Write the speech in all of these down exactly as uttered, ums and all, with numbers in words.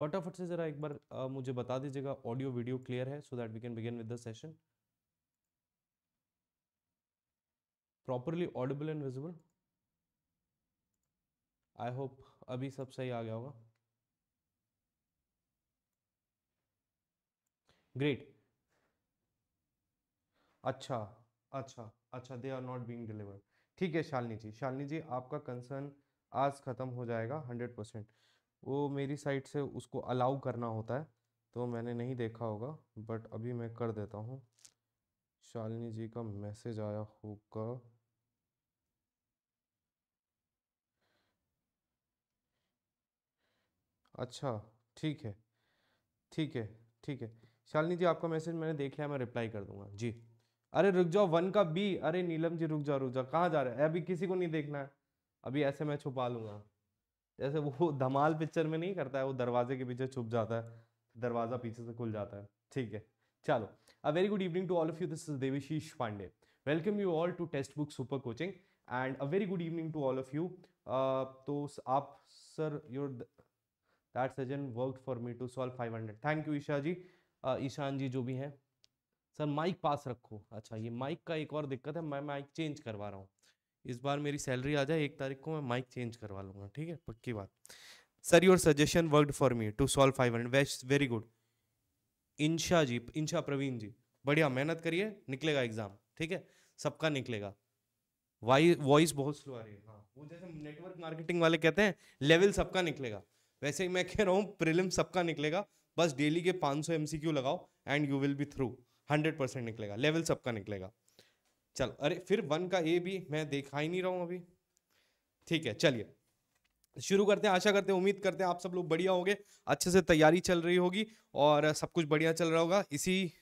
फटाफट से जरा एक बार आ, मुझे बता दीजिएगा ऑडियो वीडियो क्लियर है so that we can begin with the session properly audible and visible. I hope अभी सब सही आ गया होगा। ग्रेट। अच्छा अच्छा अच्छा they are not being delivered. ठीक है शालिनी जी, शालिनी जी आपका कंसर्न आज ख़त्म हो जाएगा हंड्रेड परसेंट। वो मेरी साइड से उसको अलाउ करना होता है तो मैंने नहीं देखा होगा बट अभी मैं कर देता हूँ। शालिनी जी का मैसेज आया होगा। अच्छा ठीक है ठीक है ठीक है शालिनी जी आपका मैसेज मैंने देख लिया, मैं रिप्लाई कर दूंगा जी। अरे रुक जाओ वन का बी। अरे नीलम जी रुक जाओ रुक जाओ, कहाँ जा रहे हैं? अभी किसी को नहीं देखना है, अभी ऐसे मैं छुपा लूंगा जैसे वो धमाल पिक्चर में नहीं करता है, वो दरवाजे के पीछे छुप जाता है, दरवाजा पीछे से खुल जाता है। ठीक है चलो। A very good evening to all of you, this is Debashish Pandey, welcome you all to test book super coaching and a very good evening to all of you. तो आप sir your that suggestion work for me to solve five hundred. Thank you Isha ji, uh, Ishan ji जो भी हैं। Sir mic पास रखो। अच्छा ये mic का एक और दिक्कत है, मैं माइक चेंज करवा रहा हूँ। इस बार मेरी सैलरी आ जाए एक तारीख को मैं माइक चेंज करवा लूँगा। ठीक है पक्की बात। Sir your suggestion worked for me to solve five hundred. Very good Insha ji, Insha Praveen ji बढ़िया, मेहनत करिए निकलेगा एग्जाम। ठीक है सबका निकलेगा। वाई वॉइस बहुत स्लो आ रही है। हाँ वो जैसे नेटवर्क मार्केटिंग वाले कहते हैं लेवल सबका निकलेगा, वैसे ही मैं कह रहा हूँ प्रीलिम सबका निकलेगा। बस डेली के पाँच सौ एम सी क्यू लगाओ and you will be through. Hundred percent निकलेगा, लेवल सबका निकलेगा। चल अरे फिर वन का ए भी मैं देखा ही नहीं रहा हूँ अभी। ठीक है चलिए शुरू करते हैं। आशा करते हैं, उम्मीद करते हैं आप सब लोग बढ़िया होंगे, अच्छे से तैयारी चल रही होगी और सब कुछ बढ़िया चल रहा होगा। इसी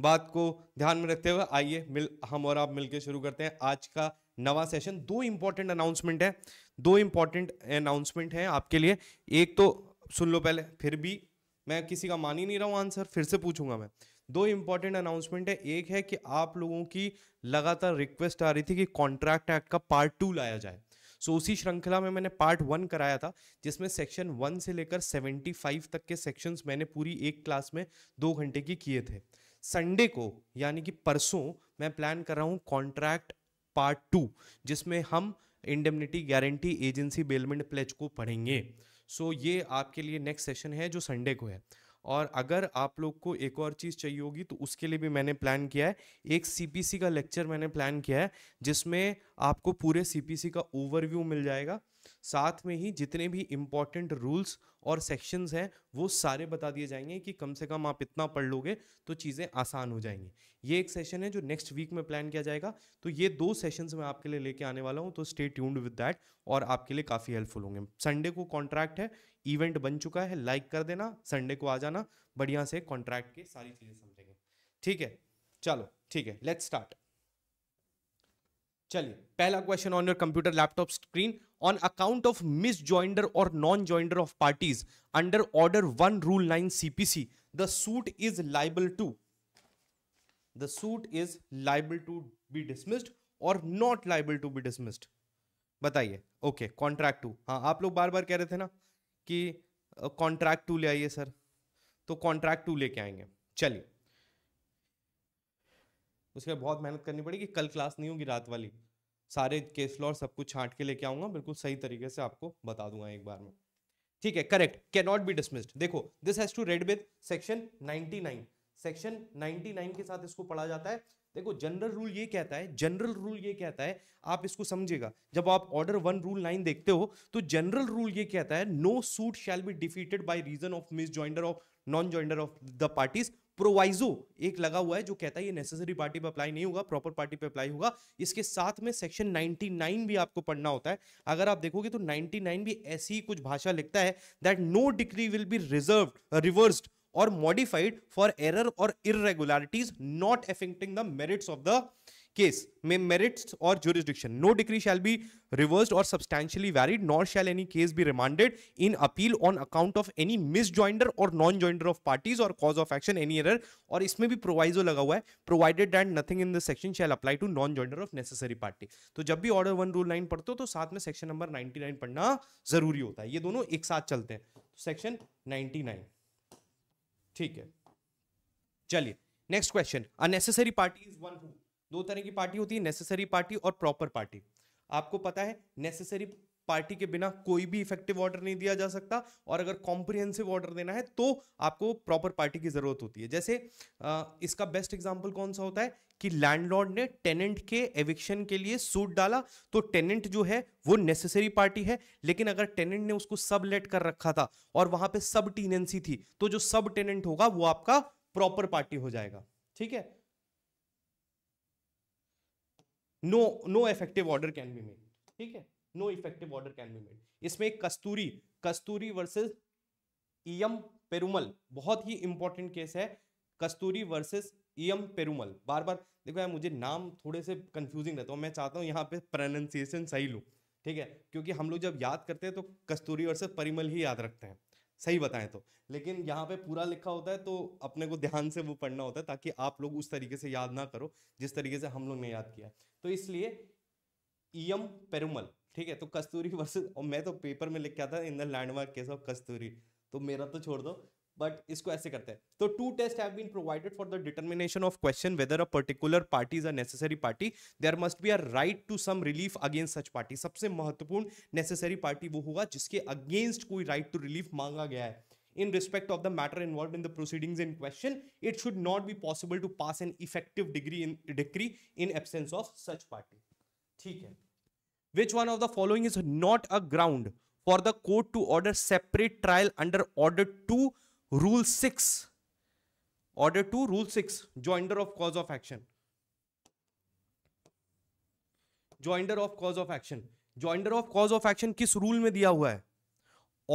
बात को ध्यान में रखते हुए आइए मिल हम और आप मिलकर शुरू करते हैं आज का नवा सेशन। दो इम्पॉर्टेंट अनाउंसमेंट है, दो इम्पॉर्टेंट अनाउंसमेंट है आपके लिए। एक तो सुन लो पहले, फिर भी मैं किसी का मान ही नहीं रहा हूँ आंसर, फिर से पूछूंगा मैं। दो इम्पॉर्टेंट अनाउंसमेंट है। एक है कि आप लोगों की लगातार रिक्वेस्ट आ रही थी कि कॉन्ट्रैक्ट एक्ट का पार्ट टू लाया जाए। सो so, उसी श्रृंखला में मैंने पार्ट वन कराया था जिसमें सेक्शन वन से लेकर सेवेंटी फाइव तक के सेक्शंस मैंने पूरी एक क्लास में दो घंटे की किए थे। संडे को यानी कि परसों मैं प्लान कर रहा हूँ कॉन्ट्रैक्ट पार्ट टू, जिसमें हम indemnity guarantee agency bailment pledge को पढ़ेंगे। सो so, ये आपके लिए नेक्स्ट सेशन है जो संडे को है। और अगर आप लोग को एक और चीज़ चाहिए होगी तो उसके लिए भी मैंने प्लान किया है, एक सीपीसी का लेक्चर मैंने प्लान किया है जिसमें आपको पूरे सीपीसी का ओवरव्यू मिल जाएगा। साथ में ही जितने भी इम्पॉर्टेंट रूल्स और सेक्शंस हैं वो सारे बता दिए जाएंगे कि कम से कम आप इतना पढ़ लोगे तो चीज़ें आसान हो जाएंगी। ये एक सेशन है जो नेक्स्ट वीक में प्लान किया जाएगा। तो ये दो सेशंस मैं आपके लिए लेके आने वाला हूँ, तो स्टे ट्यून्ड विद दैट और आपके लिए काफ़ी हेल्पफुल होंगे। संडे को कॉन्ट्रैक्ट है, इवेंट बन चुका है, लाइक कर देना, संडे को आ जाना, बढ़िया से कॉन्ट्रैक्ट के सारी चीज़ें समझेंगे। ठीक है चलो ठीक है लेट्स स्टार्ट। चलिए पहला question on your computer laptop screen. On account of misjoinder और non joinder of parties under order one rule nine CPC the suit is liable to the suit is liable to be dismissed और not liable to be dismissed. बताइए। Okay contract two. हाँ आप लोग बार बार कह रहे थे ना कि कॉन्ट्रैक्ट टू ले आइए सर, तो कॉन्ट्रैक्ट टू लेके आएंगे। चलिए उसके बाद बहुत मेहनत करनी पड़ेगी, कल क्लास नहीं होगी रात वाली, सारे केस लॉ सब कुछ छांट के लेके आऊंगा, बिल्कुल सही तरीके से आपको बता दूंगा एक बार में। ठीक है correct, can not be dismissed. देखो this has to read with section ninety nine, section ninety nine के साथ इसको पढ़ा जाता है। देखो जनरल रूल ये कहता है, जनरल रूल ये कहता है, आप इसको समझेगा जब आप ऑर्डर वन रूल नाइन देखते हो तो जनरल रूल ये कहता है no suit shall be defeated by reason of misjoinder of non joinder of the parties. Proviso एक लगा हुआ है जो कहता है ये नेसेसरी पार्टी पे अप्लाई नहीं होगा, प्रॉपर पार्टी पे अप्लाई होगा। इसके साथ में सेक्शन नाइंटी नाइन भी आपको पढ़ना होता है। अगर आप देखोगे तो नाइंटी नाइन भी ऐसी ही कुछ भाषा लिखता है that no decree will be reserved reversed और modified for error or irregularities not affecting the merits of the case में मेरिट्स और jurisdiction. No decree shall be reversed और substantially varied nor shall any case be remanded in appeal on account of any misjoinder और non joinder of parties और cause of action any error. और इसमें भी proviso लगा हुआ है provided that nothing in this section shall apply to non joinder of necessary party. तो जब भी ऑर्डर वन रूल नाइन पढ़ते हो तो साथ में सेक्शन नंबर नाइंटी नाइन पढ़ना जरूरी होता है, ये दोनों एक साथ चलते हैं। Section ninety nine. ठीक है, चलिए next question. Unnecessary party is one who. दो तरह की पार्टी होती है, नेसेसरी पार्टी और प्रॉपर पार्टी। आपको पता है नेसेसरी पार्टी के बिना कोई भी इफेक्टिव ऑर्डर नहीं दिया जा सकता, और अगर कॉम्प्रिहेंसिव ऑर्डर देना है तो आपको प्रॉपर पार्टी की जरूरत होती है। जैसे आ, इसका बेस्ट एग्जांपल कौन सा होता है कि लैंडलॉर्ड ने टेनेंट के एविक्शन के लिए सूट डाला, तो टेनेंट जो है वो नेसेसरी पार्टी है। लेकिन अगर टेनेंट ने उसको सब लेट कर रखा था और वहां पर सब टीनेंसी थी, तो जो सब टेनेंट होगा वो आपका प्रॉपर पार्टी हो जाएगा। ठीक है, no no effective order can be made. ठीक है, no effective order can be made. इसमें कस्तूरी कस्तूरी वर्सेस एम पेरुमल बहुत ही इंपॉर्टेंट केस है। Kasturi versus M Perumal. बार बार देखो यार, मुझे नाम थोड़े से कंफ्यूजिंग रहता हूँ, मैं चाहता हूँ यहाँ पे प्रोनाउंसिएशन सही लूँ। ठीक है, क्योंकि हम लोग जब याद करते हैं तो कस्तूरी वर्सेस परिमल ही याद रखते हैं, सही बताएं तो। लेकिन यहाँ पे पूरा लिखा होता है तो अपने को ध्यान से वो पढ़ना होता है, ताकि आप लोग उस तरीके से याद ना करो जिस तरीके से हम लोग ने याद किया। तो इसलिए एम पेरुमल। ठीक है, तो कस्तूरी वर्सेस, और मैं तो पेपर में लिख के आता in the landmark case of Kasturi, तो मेरा तो छोड़ दो, बट इसको ऐसे करते हैं। तो two test have been provided for the determination of question whether a particular party is a necessary party, there must be a right to some relief against such party. सबसे महत्वपूर्ण नेसेसरी पार्टी वो होगा जिसके against कोई right to relief मांगा गया है। In respect of the matter involved in the proceedings in question, it should not be possible to pass an effective degree in decree in absence of such party. ठीक है. Which one of the following is not a ground for the court to order separate trial under Order Two, Rule Six? Order Two, Rule Six, joinder of cause of action. Joinder of cause of action. Joinder of cause of action किस rule में दिया हुआ है?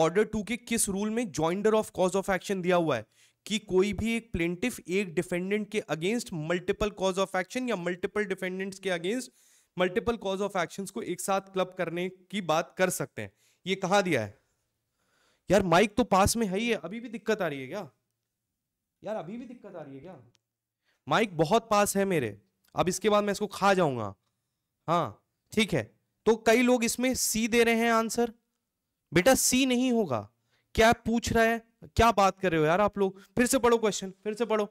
Order to के किस rule में joinder of cause of action दिया हुआ है कि कोई भी एक प्लेंटिफ एक डिफेंडेंट के against multiple cause of action या मल्टीपल डिफेंडेंट्स के against multiple cause of actions को एक साथ क्लब करने की बात कर सकते हैं। ये कहाँ दिया है यार? माइक तो पास में है ही है, अभी भी दिक्कत आ रही है क्या यार? अभी भी दिक्कत आ रही है क्या? माइक बहुत पास है मेरे, अब इसके बाद मैं इसको खा जाऊंगा। हाँ ठीक है, तो कई लोग इसमें सी दे रहे हैं आंसर। बेटा सी नहीं होगा, क्या पूछ रहा है, क्या बात कर रहे हो यार आप लोग? फिर से पढ़ो क्वेश्चन, फिर से पढ़ो,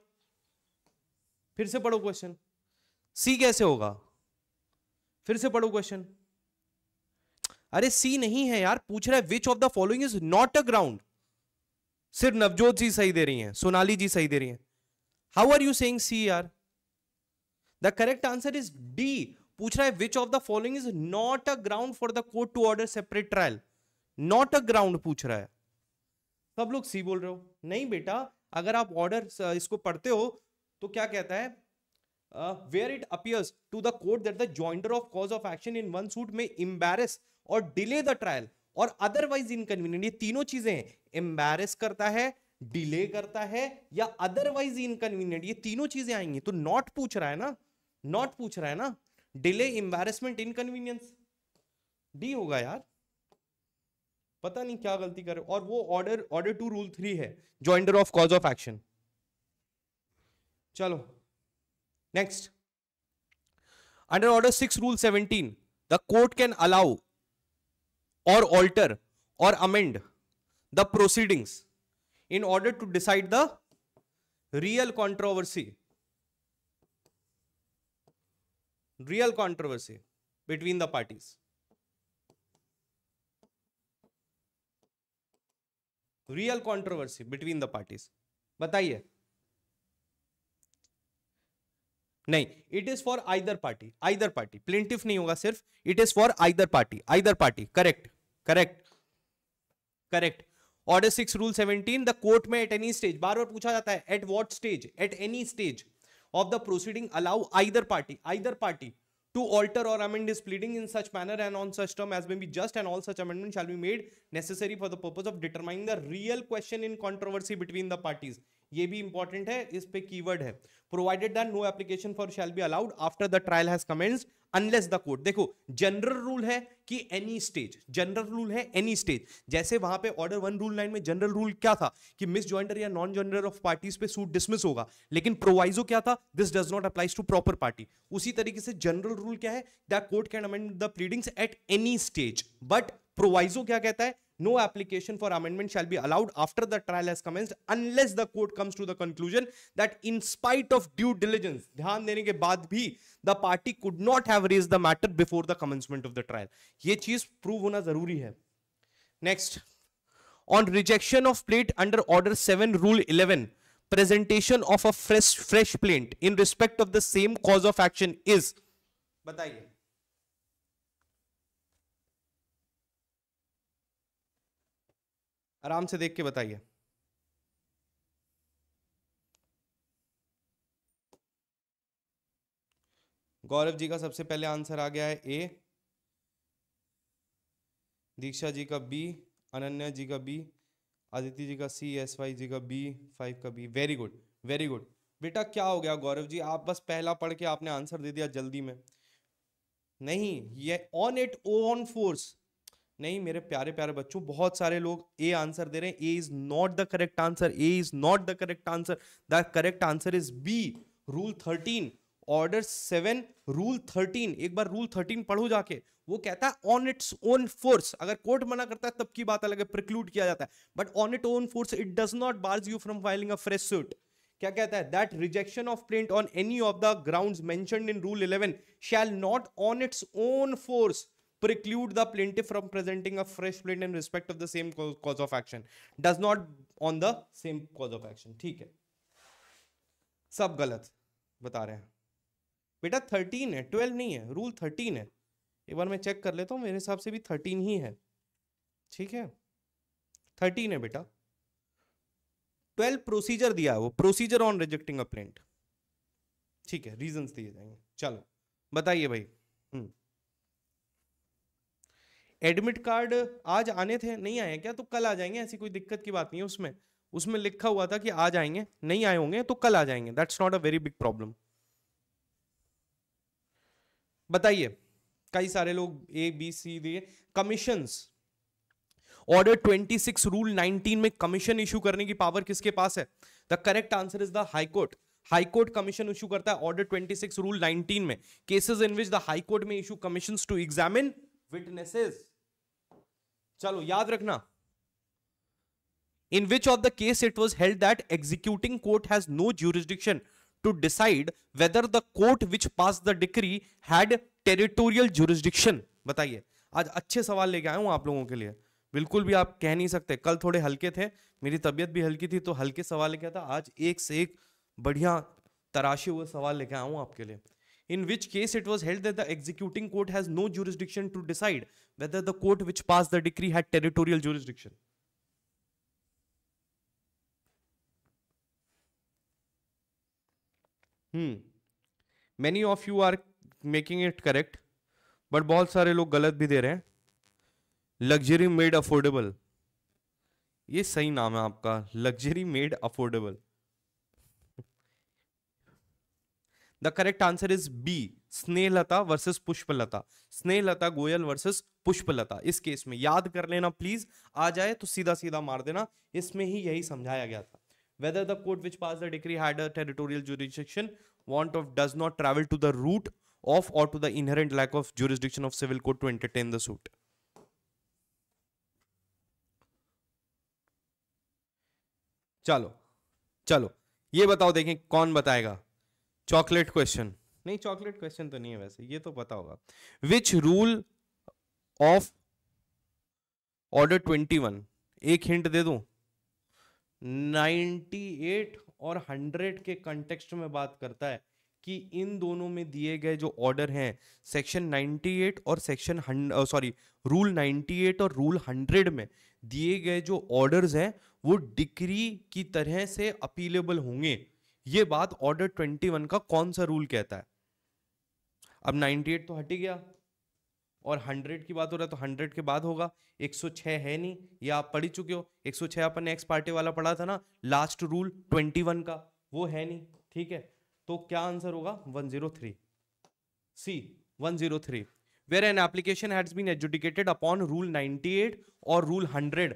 फिर से पढ़ो क्वेश्चन। सी कैसे होगा? फिर से पढ़ो क्वेश्चन। अरे सी नहीं है यार, पूछ रहा है which of the following is not a ground. सिर्फ नवजोत जी सही दे रही हैं, सोनाली जी सही दे रही हैं। How are you saying C यार? The correct answer is D. पूछ रहा है which of the following is not a ground for the court to order separate trial. Not a ground पूछ रहा है। सब लोग सी बोल रहे हो। नहीं बेटा, अगर आप ऑर्डर इसको पढ़ते हो तो क्या कहता है? Where it appears to the court that the joinder of cause of action in one suit में एम्बैरस और डिले द ट्रायल और अदरवाइज इनकन्वीनियंट। ये तीनों चीजें हैं, एम्बैरस करता है, डिले करता है या अदरवाइज इनकन्वीनियंट, ये तीनों चीजें आएंगी। तो नॉट पूछ रहा है ना, नॉट पूछ रहा है ना। डिले, एम्बैरसमेंट, इनकन्वीनियंस, डी होगा यार। पता नहीं क्या गलती कर रहे हो। और वो order order two rule three है, joinder of cause of action. चलो next. Under order six rule seventeen the court can allow और ऑल्टर और amend the proceedings in order to decide the real controversy real controversy between the parties. Real controversy between the parties, बताइए। नहीं, it is for either party, either party, plaintiff नहीं होगा सिर्फ। It is for either party, either party, correct correct correct. Order six rule seventeen the court में at any stage, बार बार पूछा जाता है at what stage, at any stage of the proceeding allow either party, either party to alter or amend his pleading in such manner and on such term as may be just, and all such amendment shall be made necessary for the purpose of determining the real question in controversy between the parties. ये भी important है, इस पे keyword है। Provided that no application for shall be allowed after the trial has commenced unless the court। देखो general rule है कि any stage, general rule है any stage। जैसे वहाँ पे order वन rule नाइन में general rule क्या था कि मिस जॉइंडर या नॉन जॉइंडर ऑफ parties पे suit dismiss होगा, लेकिन proviso क्या था? This does not applies to proper party। उसी तरीके से general rule क्या है? That court can amend the pleadings at any stage, but proviso क्या कहता है? no application for amendment shall be allowed after the trial has commenced unless the court comes to the conclusion that in spite of due diligence, ध्यान देने के बाद भी the party could not have raised the matter before the commencement of the trial. ये चीज prove होना जरूरी है. Next, on rejection of plate under order seven rule eleven, presentation of a fresh fresh plaint in respect of the same cause of action is, बताइए. आराम से देख के बताइए. गौरव जी का सबसे पहले आंसर आ गया है ए, दीक्षा जी का बी, अनन्या जी का बी, आदित्य जी का सी, एस वाई जी का बी, फाइव का B. Very good, very good बेटा. क्या हो गया गौरव जी, आप बस पहला पढ़ के आपने आंसर दे दिया जल्दी में. नहीं, ये ऑन इट ऑन फोर्स नहीं मेरे प्यारे प्यारे बच्चों. बहुत सारे लोग ए आंसर दे रहे हैं. A is not the correct answer. A is not the correct answer. The correct answer is B, rule thirteen, order seven rule thirteen. एक बार रूल थर्टीन पढ़ो जाके. वो कहता है ऑन इट्स ओन फोर्स. अगर कोर्ट मना करता है तब की बात अलग है, प्रिक्लूड किया जाता है, but on it own force it does not bars you from filing a fresh suit. क्या कहता है? That rejection of plaint on any of the grounds mentioned in rule eleven shall not on its own force preclude the plaintiff from presenting a fresh plaint in respect of the same cause of action. Does not on the same cause of action. ठीक है, सब गलत बता रहे हैं बेटा. Thirteen है, twelve नहीं है, रूल थर्टीन है. एक बार मैं चेक कर लेता हूँ, मेरे हिसाब से भी थर्टीन ही है. ठीक है, थर्टीन है बेटा. ट्वेल्व प्रोसीजर दिया है, वो procedure on rejecting a plaint. ठीक है, रीजंस दिए जाएंगे. चलो बताइए भाई. हम्म एडमिट कार्ड आज आने थे, नहीं आए क्या? तो कल आ जाएंगे, ऐसी कोई दिक्कत की बात नहीं है. उसमें उसमें लिखा हुआ था कि आज आएंगे, नहीं आए होंगे तो कल आ जाएंगे. That's not a very big problem. बताइए, कई सारे लोग ए बी सी दिए. कमीशंस ऑर्डर छब्बीस रूल उन्नीस में कमीशन इशू करने की पावर किसके पास है? The correct answer is the high court. High court commission issue करता है ऑर्डर छब्बीस रूल उन्नीस में. Cases in which the high court may issue commissions to examine witnesses. चलो याद रखना. In which of the case it was held that executing court has no jurisdiction to decide whether the court which passed the decree had territorial jurisdiction. बताइए, आज अच्छे सवाल लेके आया हूं आप लोगों के लिए. बिल्कुल भी आप कह नहीं सकते, कल थोड़े हल्के थे, मेरी तबीयत भी हल्की थी तो हल्के सवाल लेके आता. आज एक से एक बढ़िया तराशे हुए सवाल लेके आया हूं आपके लिए. In which case it was held that the executing court has no jurisdiction to decide whether the court which passed the decree had territorial jurisdiction. Hmm. Many of you are making it correct, but बहुत सारे लोग गलत भी दे रहे हैं. Luxury made affordable. ये सही नाम है आपका, luxury made affordable. The correct answer is B. Snehlata versus Pushpalata. Snehlata Goyal versus Pushpalata. इस केस में याद कर लेना प्लीज, आ जाए तो सीधा सीधा मार देना. इसमें ही यही समझाया गया था. Whether the court which passed the decree had a territorial jurisdiction, want of does not travel to the root of or to the inherent lack of jurisdiction of civil court to entertain the suit. चलो चलो ये बताओ, देखें कौन बताएगा. Chocolate question नहीं, chocolate question तो नहीं है वैसे, ये तो पता होगा. विच रूल ऑफ ऑर्डर इक्कीस, एक हिंट दे दूं, अट्ठानवे और सौ के कंटेक्स्ट में बात करता है कि इन दोनों में दिए गए जो ऑर्डर हैं, सेक्शन अट्ठानवे और सेक्शन सॉरी रूल अट्ठानवे और रूल सौ में दिए गए जो ऑर्डर्स हैं वो डिक्री की तरह से अपीलेबल होंगे. ये बात ऑर्डर इक्कीस का कौन सा रूल कहता है? अब अट्ठानवे तो हट ही गया और सौ की बात हो रहा है तो सौ के बाद होगा. एक सौ छह है नहीं, ये आप पढ़ ही चुके हो. एक सौ छह अपन ने एक्स पार्टी वाला पढ़ा था ना, लास्ट रूल इक्कीस का, वो है नहीं. ठीक है, तो क्या आंसर होगा? One zero three, C one zero three. Where an application has been adjudicated upon rule अट्ठानवे और रूल सौ,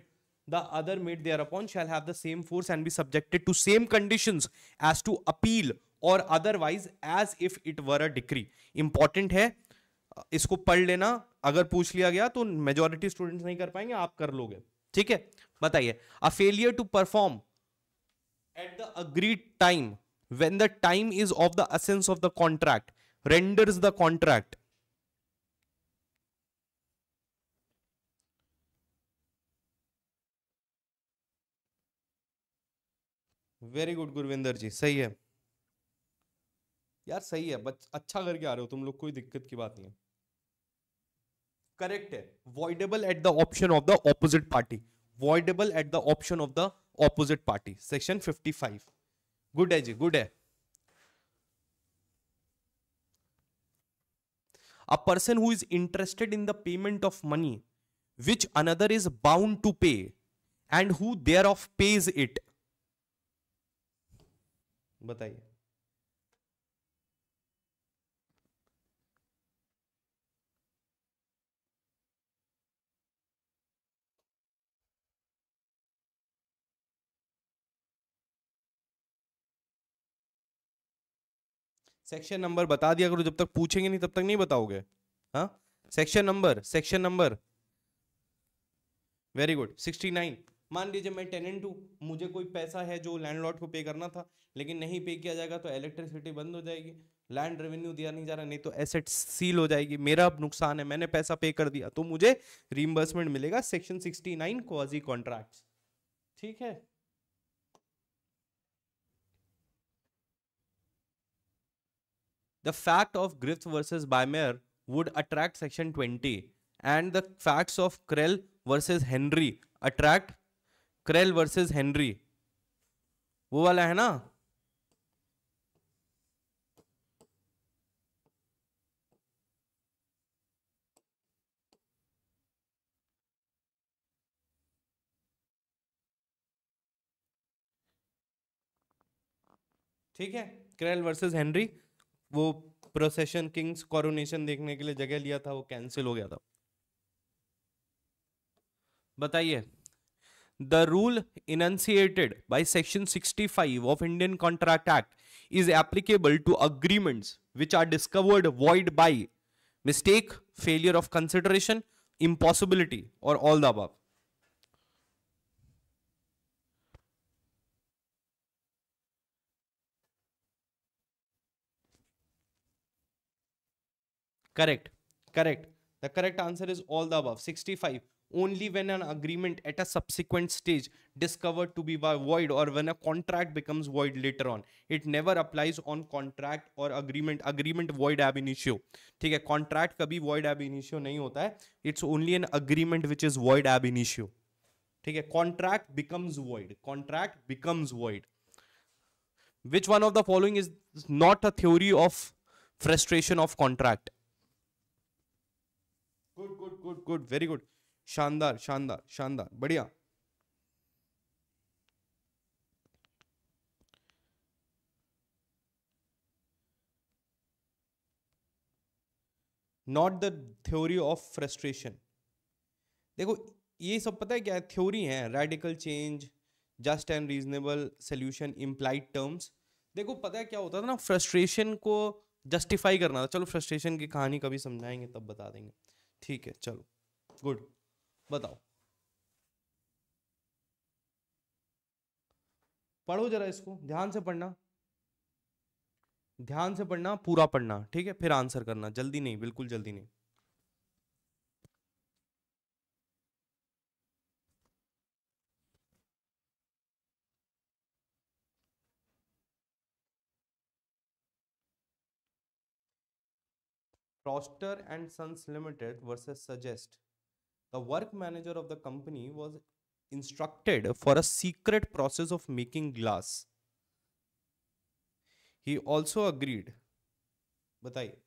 the other made thereupon shall have the same force and be subjected to same conditions as to appeal or otherwise as if it were a decree. Important है इसको पढ़ लेना, अगर पूछ लिया गया तो मेजॉरिटी स्टूडेंट्स नहीं कर पाएंगे, आप कर लोगे। ठीक है, बताइए, a failure to perform at the agreed time when the time is of the essence of the contract renders the contract very good Gurvinder ji, सही है यार, सही है, बच अच्छा करके आ रहे हो तुम लोग, कोई दिक्कत की बात नहीं है, करेक्ट है। voidable at the option of the opposite party, voidable at the option of the opposite party, section fifty-five, good है जी, गुड है। A person who is interested in the payment of money which another is bound to pay and who thereof pays it, बताइए। Section number बता दिया करो, जब तक पूछेंगे नहीं तब तक नहीं बताओगे। हाँ, section number, section number very good sixty nine. मान लीजिए मैं टेनेंट हूँ, मुझे कोई पैसा है जो लैंडलॉर्ड को पे करना था लेकिन नहीं पे किया जाएगा तो इलेक्ट्रिसिटी बंद हो जाएगी, लैंड रेवेन्यू दिया नहीं जा रहा, नहीं तो एसेट सील हो जाएगी, मेरा नुकसान है, मैंने पैसा पे कर दिया तो मुझे रीइंबर्समेंट मिलेगा, section sixty nine quasi contract. ठीक है, the fact of Griffith versus Baimer would attract section twenty and the facts of Krell versus Henry attract Krell versus Henry, वो वाला है ना, ठीक है, Krell versus Henry, वो प्रोसेशन किंग्स कोरोनेशन देखने के लिए जगह लिया था, वो कैंसिल हो गया था। बताइए, the rule enunciated by section sixty five of Indian contract act is applicable to agreements which are discovered void by mistake, failure of consideration, impossibility और all the above. Correct, correct. The correct answer is all the above. sixty-five. Only when an agreement at a subsequent stage discovered to be void or when a contract becomes void later on. It never applies on contract or agreement. Agreement void ab initio. ठीक है, contract कभी void ab initio नहीं होता है. It's only an agreement which is void ab initio. ठीक है, contract becomes void. Contract becomes void. Which one of the following is not a theory of frustration of contract? Good good good good very good, शानदार शानदार शानदार, बढ़िया। Not the theory of frustration, देखो ये सब पता है क्या है, थ्योरी है, radical change, just and reasonable solution, implied terms. देखो पता है क्या होता था ना, फ्रस्ट्रेशन को जस्टिफाई करना था, चलो फ्रस्ट्रेशन की कहानी कभी समझाएंगे तब बता देंगे, ठीक है, चलो गुड। बताओ, पढ़ो जरा इसको, ध्यान से पढ़ना, ध्यान से पढ़ना, पूरा पढ़ना, ठीक है, फिर आंसर करना, जल्दी नहीं, बिल्कुल जल्दी नहीं। Foster and Sons Limited versus Suggest. The work manager of the company was instructed for a secret process of making glass. He also agreed. बताइए,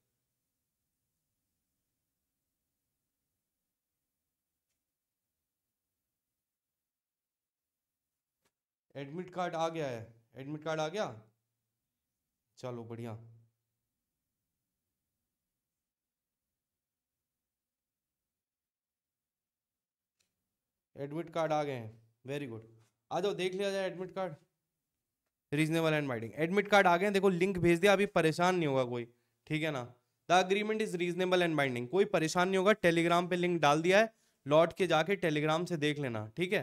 एडमिट कार्ड आ गया है, एडमिट कार्ड आ गया, चलो बढ़िया। एडमिट कार्ड आ गए हैं, वेरी गुड, आ जाओ देख लिया जाए admit card, reasonable and binding, admit card आ गए हैं, देखो लिंक भेज दिया, अभी परेशान नहीं होगा कोई, ठीक है ना। The agreement is reasonable and binding, कोई परेशान नहीं होगा। टेलीग्राम पे लिंक डाल दिया है, लौट के जाके टेलीग्राम से देख लेना, ठीक है।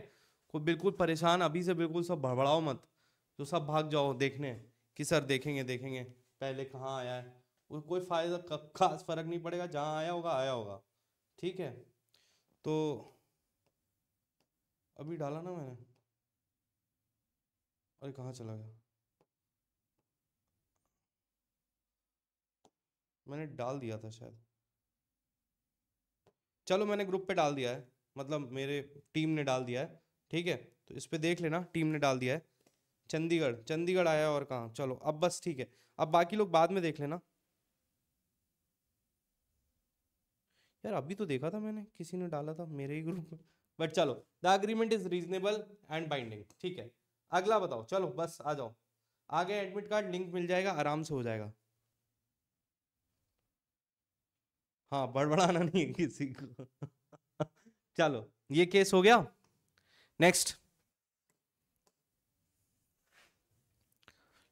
कोई बिल्कुल परेशान अभी से बिल्कुल सब भड़बड़ाओ मत, तो सब भाग जाओ देखने कि सर देखेंगे देखेंगे पहले कहाँ आया है, वो कोई फायदा खास फर्क नहीं पड़ेगा, जहाँ आया होगा आया होगा, ठीक है। तो अभी डाला ना मैंने, अरे कहाँ चला गया, मैंने डाल दिया था शायद, चलो मैंने ग्रुप पे डाल दिया है, मतलब मेरे टीम ने डाल दिया है, ठीक है। तो इस पे देख लेना, टीम ने डाल दिया है चंडीगढ़, चंडीगढ़ आया और कहाँ, चलो अब बस ठीक है, अब बाकी लोग बाद में देख लेना। यार अभी तो देखा था मैंने, किसी ने डाला था मेरे ही ग्रुप में, बट चलो the agreement is reasonable and binding, ठीक है। अगला बताओ, चलो बस आ जाओ आगे, एडमिट कार्ड लिंक मिल जाएगा, आराम से हो जाएगा। हाँ बड़बड़ाना नहीं है किसी को। चलो ये केस हो गया, नेक्स्ट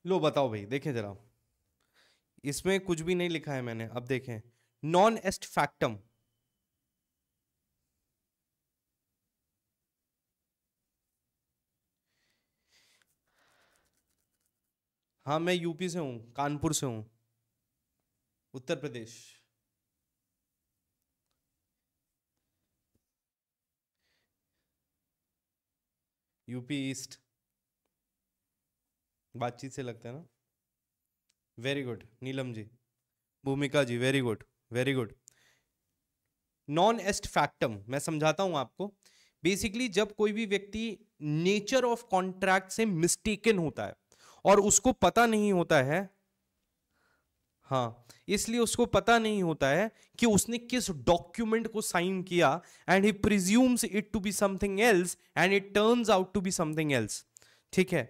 लो बताओ भाई, देखें जरा इसमें कुछ भी नहीं लिखा है मैंने, अब देखें। नॉन एस्ट फैक्टम, हाँ मैं यूपी से हूं, कानपुर से हूं, उत्तर प्रदेश, यूपी ईस्ट, बातचीत से लगता है ना। Very good Neelam ji, Bhumika ji, very good very good. Non est factum मैं समझाता हूं आपको। बेसिकली जब कोई भी व्यक्ति नेचर ऑफ कॉन्ट्रैक्ट से मिस्टेकन होता है और उसको पता नहीं होता है, हाँ इसलिए उसको पता नहीं होता है कि उसने किस डॉक्यूमेंट को साइन किया, and he presumes it to be something else and it turns out to be something else, ठीक है।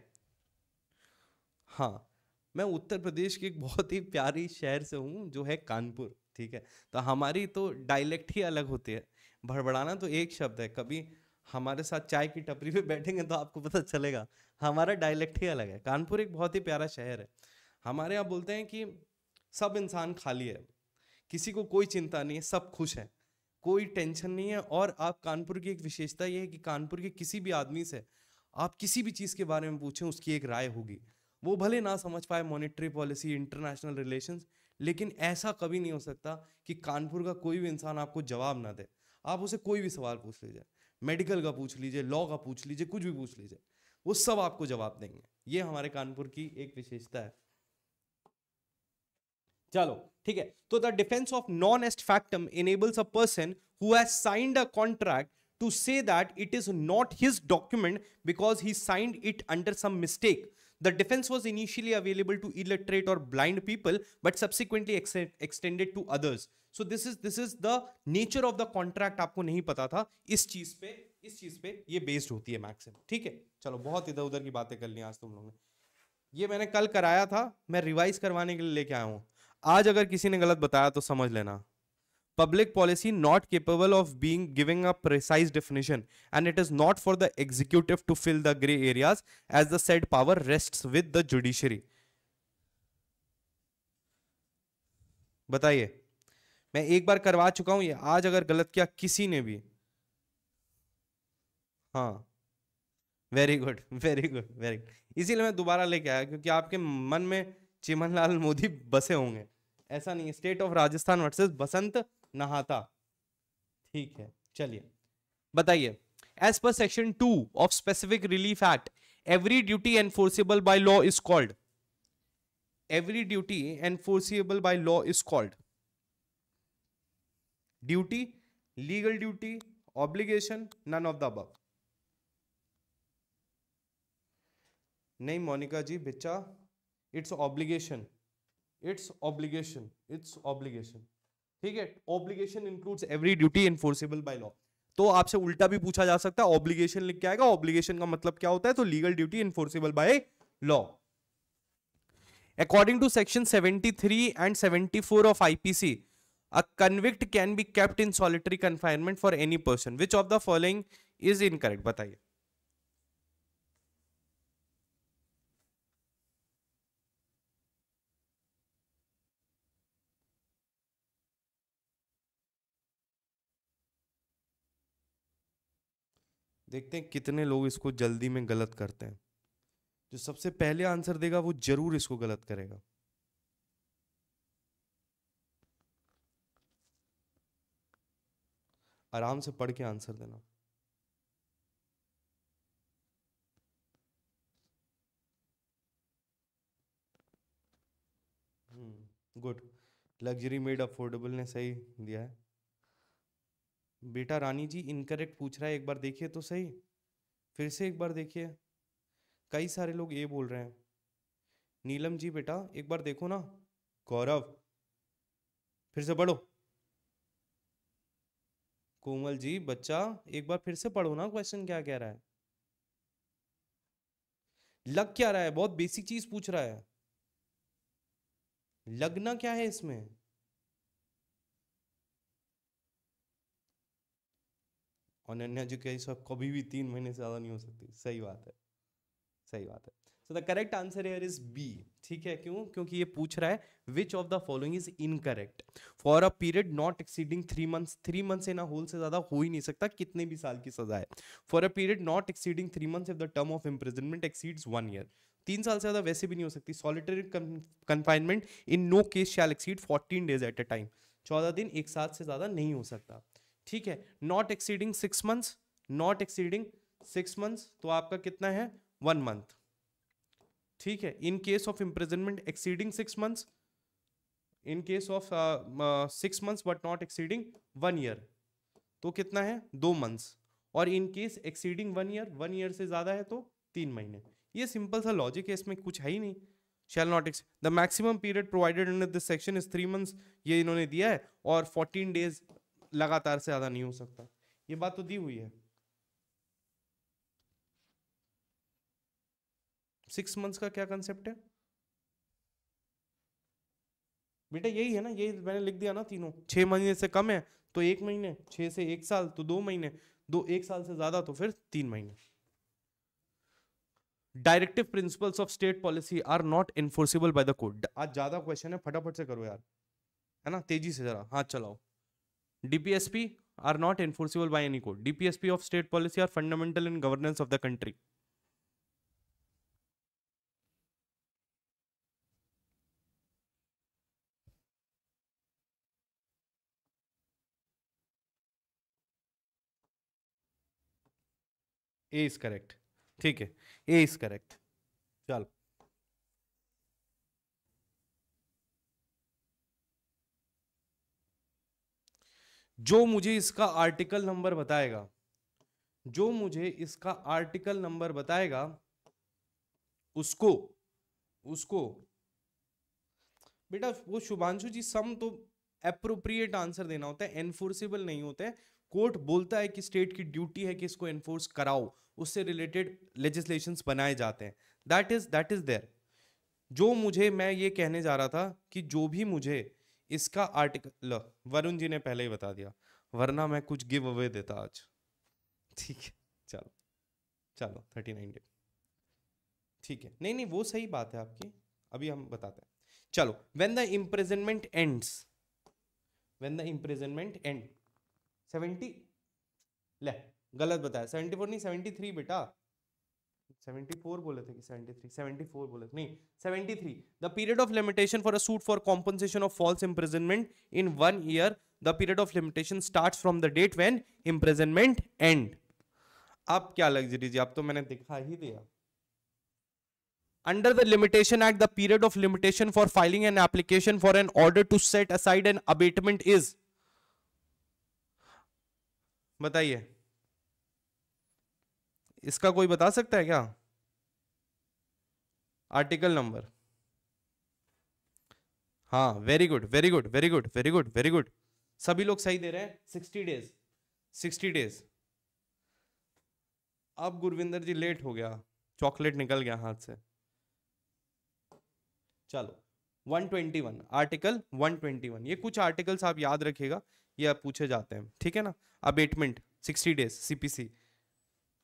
हाँ मैं उत्तर प्रदेश के एक बहुत ही प्यारी शहर से हूँ जो है कानपुर, ठीक है। तो हमारी तो डायलेक्ट ही अलग होती है, भड़बड़ाना तो एक शब्द है। कभी हमारे साथ चाय की टपरी पे बैठेंगे तो आपको पता चलेगा हमारा डायलेक्ट ही अलग है। कानपुर एक बहुत ही प्यारा शहर है। हमारे यहाँ बोलते हैं कि सब इंसान खाली है, किसी को कोई चिंता नहीं है, सब खुश है, कोई टेंशन नहीं है। और आप कानपुर की एक विशेषता ये है कि कानपुर के किसी भी आदमी से आप किसी भी चीज़ के बारे में पूछें उसकी एक राय होगी। वो भले ना समझ पाए मॉनेटरी पॉलिसी, इंटरनेशनल रिलेशंस, लेकिन ऐसा कभी नहीं हो सकता कि कानपुर का कोई भी इंसान आपको जवाब ना दे। आप उसे कोई भी सवाल पूछ लीजिए, मेडिकल का पूछ लीजिए, लॉ का पूछ लीजिए, कुछ भी पूछ लीजिए, वो सब आपको जवाब देंगे। ये हमारे कानपुर की एक विशेषता है। चलो ठीक है। तो the defence of non est factum enables a person who has signed a contract to say that it is not his document because he signed it under some mistake. The defense was initially available to illiterate or blind people, but subsequently ex extended to others. So this is this is the nature of the contract. आपको नहीं पता था इस चीज पे, इस चीज पे ये based होती है maximum, ठीक है। चलो बहुत इधर उधर की बातें कर ली आज तुम लोगों ने। ये मैंने कल कराया था, मैं रिवाइज करवाने के लिए लेके आया हूँ आज। अगर किसी ने गलत बताया तो समझ लेना, public policy not capable of being giving a precise definition and it is not for the executive to fill the gray areas as the said power rests with the judiciary. बताइए मैं एक बार करवा चुका हूं ये, आज अगर गलत किया किसी ने भी, हाँ very good very good very good, इसीलिए मैं दोबारा लेके आया क्योंकि आपके मन में चिमन लाल मोदी बसे होंगे। ऐसा नहीं, state of Rajasthan versus Basant Nahata, ठीक है। चलिए बताइए, as per section two of specific relief act every duty enforceable by law is called, every duty enforceable by law is called duty, legal duty, obligation, none of the above. नहीं मोनिका जी बिच्चा, it's obligation, it's obligation, it's obligation, ठीक है। Obligation includes every duty enforceable by law. तो आपसे उल्टा भी पूछा जा सकता है, ऑब्लिगेशन लिख के आएगा, ऑब्लिगेशन का मतलब क्या होता है, तो legal duty enforceable by law. According to section seventy three and seventy four of IPC, a convict can be kept in solitary confinement for any person, which of the following is incorrect. बताइए देखते हैं कितने लोग इसको जल्दी में गलत करते हैं। जो सबसे पहले आंसर देगा वो जरूर इसको गलत करेगा। आराम से पढ़ के आंसर देना। गुड, लग्जरी मेड अफोर्डेबल ने सही दिया है। बेटा रानी जी इनकरेक्ट पूछ रहा है, एक बार देखिए तो सही, फिर से एक बार देखिए। कई सारे लोग ये बोल रहे हैं। नीलम जी बेटा एक बार देखो ना। गौरव फिर से पढ़ो। कोमल जी बच्चा एक बार फिर से पढ़ो ना, क्वेश्चन क्या कह रहा है, लग क्या रहा है, बहुत बेसिक चीज पूछ रहा है, लगना क्या है इसमें। अनन्या जी कहीं सब कभी भी तीन महीने से ज्यादा नहीं हो सकती। सही बात है, सही बात है। So the correct answer here is B. ठीक है, क्यों? क्योंकि ये पूछ रहा है which of the following is incorrect for a period not exceeding three months. Three months in a whole से ज्यादा हो ही नहीं सकता, कितने भी साल की सजा है। For a period not exceeding three months if the term of imprisonment exceeds one year. तीन साल से ज्यादा वैसे भी नहीं हो सकती। Solitary confinement in no case shall exceed fourteen days at a time. चौदह दिन एक साथ से ज्यादा नहीं हो सकता। ठीक है, not exceeding six months, not exceeding six months तो आपका कितना है, वन मंथ। ठीक है, in case of imprisonment exceeding six months, in case of six months but not exceeding one year तो कितना है, दो मंथ्स। और in case exceeding one year, one year से ज्यादा है तो तीन महीने। ये सिंपल सा लॉजिक है, इसमें कुछ है ही नहीं। Shall not ex the maximum period provided under this section is three months, ये इन्होंने दिया है। और फोर्टीन डेज लगातार से ज्यादा नहीं हो सकता, ये बात तो दी हुई है। सिक्स मंथ्स का क्या कंसेप्ट है बेटा, यही है ना, यही मैंने लिख दिया ना तीनों। छह महीने से कम है तो एक महीने, छह से एक साल तो दो महीने, दो एक साल से ज्यादा तो फिर तीन महीने। Directive principles of state policy are not enforceable by the court. आज ज्यादा क्वेश्चन है, फटाफट से करो यार, है ना, तेजी से जरा हाथ चलाओ। DPSP are not enforceable by any court. DPSP of state policy are fundamental in governance of the country. A is correct. ठीक है, ए इज करेक्ट। चल जो मुझे इसका आर्टिकल नंबर बताएगा, जो मुझे इसका आर्टिकल नंबर बताएगा उसको उसको बेटा वो शुभांशु जी सम तो एप्रोप्रिएट आंसर देना होता है, एनफोर्सेबल नहीं होता है। कोर्ट बोलता है कि स्टेट की ड्यूटी है कि इसको एनफोर्स कराओ, उससे रिलेटेड लेजिस्लेशंस बनाए जाते हैं। That is that is there. जो मुझे, मैं ये कहने जा रहा था कि जो भी मुझे इसका आर्टिकल, वरुण जी ने पहले ही बता दिया वरना मैं कुछ गिव अवे देता आज। ठीक है, चलो चलो थर्टी नाइन डे ठीक है, नहीं नहीं वो सही बात है आपकी, अभी हम बताते हैं। चलो, when the imprisonment ends, when the imprisonment end seventy, ले गलत बताया, सेवेंटी फोर नहीं सेवेंटी थ्री बेटा, सेवेंटी फोर बोले थे कि सेवेंटी थ्री, सेवेंटी फोर बोले थे नहीं seventy three. The period of limitation for a suit for compensation of false imprisonment in one year. The period of limitation starts from the date when imprisonment end. अब क्या luxury जी, आप तो मैंने दिखा ही दिया। Under the Limitation Act, the period of limitation for filing an application for an order to set aside an abatement is, बताइए इसका कोई बता सकता है क्या? आर्टिकल नंबर, हाँ very good very good very good very good very good, सभी लोग सही दे रहे हैं। Sixty days sixty days. अब गुरविंदर जी लेट हो गया, चॉकलेट निकल गया हाथ से। चलो one twenty one, article one twenty one. ये कुछ आर्टिकल्स आप याद रखिएगा, ये पूछे जाते हैं, ठीक है ना। Abatement sixty days, CPC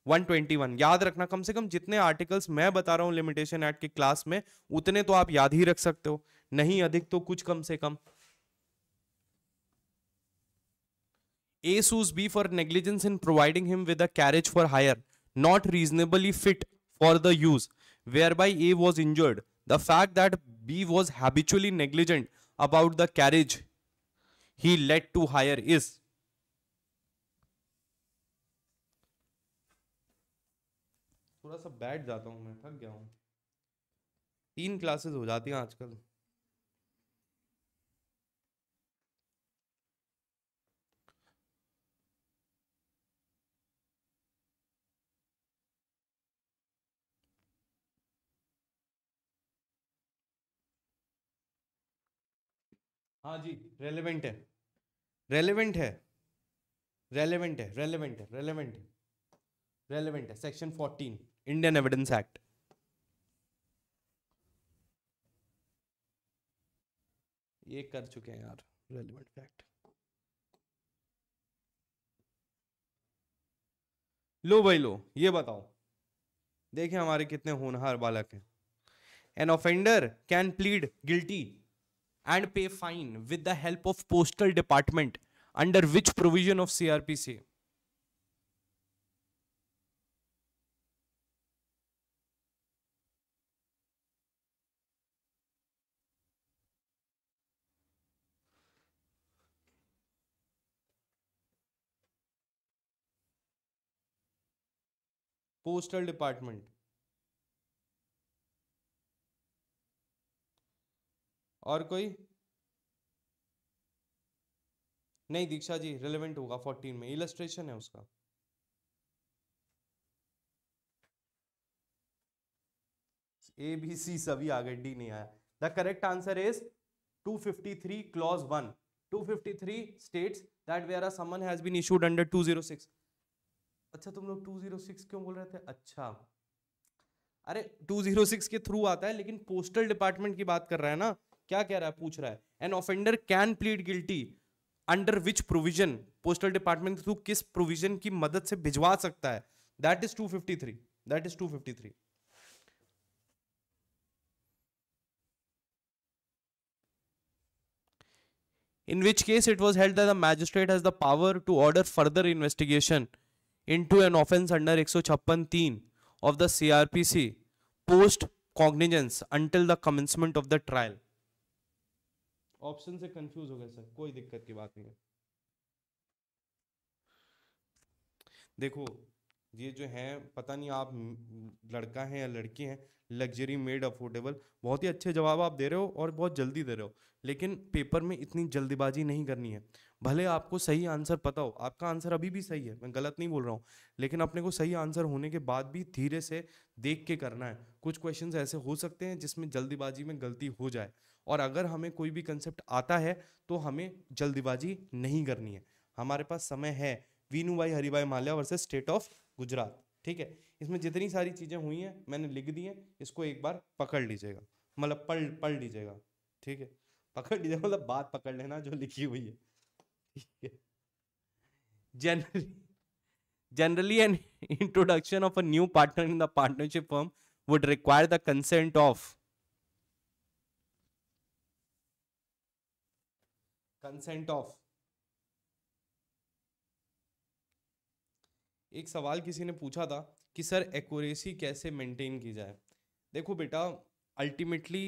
one twenty one याद रखना। कम से कम जितने आर्टिकल्स मैं बता रहा हूँ लिमिटेशन एक्ट के क्लास में उतने तो आप याद ही रख सकते हो, नहीं अधिक तो कुछ कम से कम। A sues B for negligence in providing him with a carriage for hire not reasonably fit for the use whereby A was injured. The fact that B was habitually negligent about the carriage he led to hire is. थोड़ा सा बैठ जाता हूँ मैं, थक गया हूँ, तीन क्लासेस हो जाती हैं आजकल। हाँ जी, रेलेवेंट है, रेलेवेंट है, रेलेवेंट है, रेलेवेंट है, रेलेवेंट है, रेलेवेंट है। Section fourteen Indian evidence act. ये कर चुके हैं यार, रेलेवेंट फैक्ट। लो भाई लो, ये बताओ, देखिए हमारे कितने होनहार बालक हैं। An offender can plead guilty and pay fine with the help of postal department under which provision of C R P C? Postal department. और कोई नहीं दीक्षा जी, रिलेवेंट होगा फोर्टीन में, इलस्ट्रेशन है उसका। ए बी सी सभी आगे, डी नहीं आया। The correct answer is two fifty three clause one. Two fifty three states that where a summon has been issued under two zero six. अच्छा तुम लोग टू जीरो सिक्स क्यों बोल रहे थे? अच्छा अरे टू जीरो सिक्स के थ्रू आता है, लेकिन पोस्टल डिपार्टमेंट की बात कर रहा है ना, क्या कह रहा है, पूछ रहा है an offender can plead guilty under which provision, postal department के थ्रू किस प्रोविजन की मदद से भिजवा सकता है। That is two fifty three, that is two fifty three. In which case it was held that the magistrate has the power to order further investigation into an offence under एक सौ छप्पन तीन of the CrPC post cognizance until the commencement of the trial. Option से confuse हो गए sir, कोई दिक्कत की बात नहीं है। देखो ये जो है, पता नहीं आप लड़का है या लड़की है, लग्जरी मेड अफोर्डेबल, बहुत ही अच्छे जवाब आप दे रहे हो और बहुत जल्दी दे रहे हो, लेकिन पेपर में इतनी जल्दबाजी नहीं करनी है। भले आपको सही आंसर पता हो, आपका आंसर अभी भी सही है, मैं गलत नहीं बोल रहा हूँ, लेकिन अपने को सही आंसर होने के बाद भी धीरे से देख के करना है। कुछ क्वेश्चंस ऐसे हो सकते हैं जिसमें जल्दबाजी में गलती हो जाए, और अगर हमें कोई भी कंसेप्ट आता है तो हमें जल्दबाजी नहीं करनी है। हमारे पास समय है। Veenu bhai Hari bhai Malya versus state of Gujarat, ठीक है, इसमें जितनी सारी चीज़ें हुई हैं मैंने लिख दी हैं, इसको एक बार पकड़ लीजिएगा, मतलब पढ़ पढ़ लीजिएगा, ठीक है, पकड़ लीजिएगा मतलब बात पकड़ लेना जो लिखी हुई है, ठीक है। Generally generally an introduction of a new partner in the partnership firm would require the consent of consent of एक सवाल किसी ने पूछा था कि सर एक्यूरेसी कैसे मेंटेन की जाए। देखो बेटा, अल्टीमेटली